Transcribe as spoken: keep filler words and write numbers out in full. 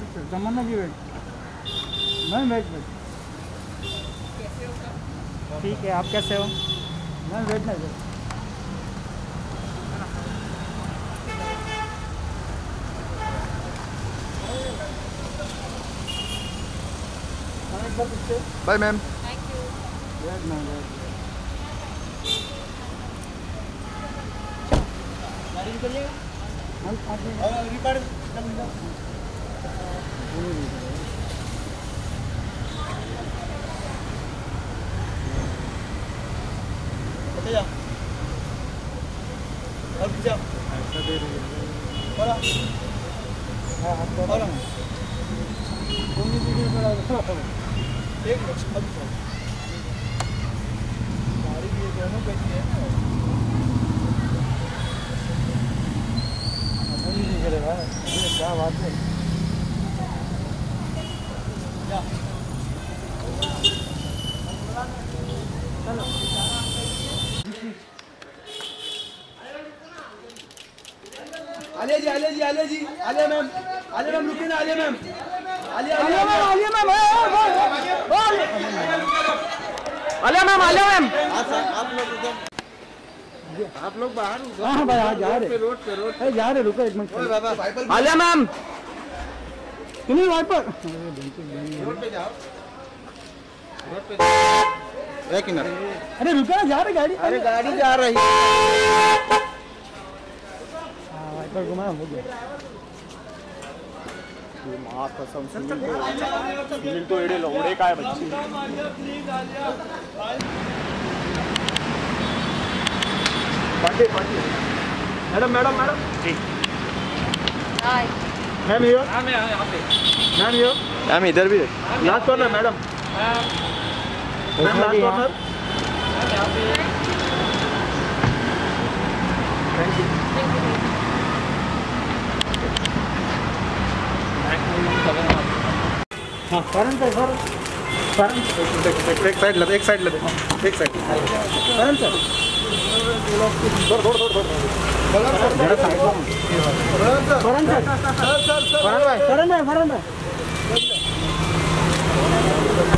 Picture जमाना की wait मैं वेट वेट ठीक है। आप कैसे हो? मैं वेट नहीं wait bye ma'am thank you. Wait ma'am गाड़ी चलिए और रिकॉर्ड जा और जा ऐसा दे रही है और हां हां और कोनी वीडियो पर एक मिनट अब गाड़ी ये जानो बैठी है अभी नहीं करेगा ये क्या बात है जा चलो आले जी आले जी आले जी आले मैम आले मैम रुकिए ना आले मैम आले आले मैम आले मैम बोल आले मैम आले मैम आप लोग आप लोग बाहर हां भाई जा रहे रोड पे रोड पे जा रहे रुको एक मिनट ओए बाबा आले मैम तुम ही रोड पर रोड पे जाओ रोड पे एक मिनट अरे रुको ना जा रहे गाड़ी अरे गाड़ी जा रही है घुमाया हो गया माँ कसम सुनील तो एड़े लौड़े का है बच्चे मैडम मैडम मैडम ठीक मैम ये मैम ये मैम इधर भी last corner madam ma'am last corner thank you हाँ करंट है सर करंट एक साइड लगे एक साइड लगे एक साइड करंट सर दौड़ दौड़ दौड़ दौड़ current sir current sir current sir current है करंट है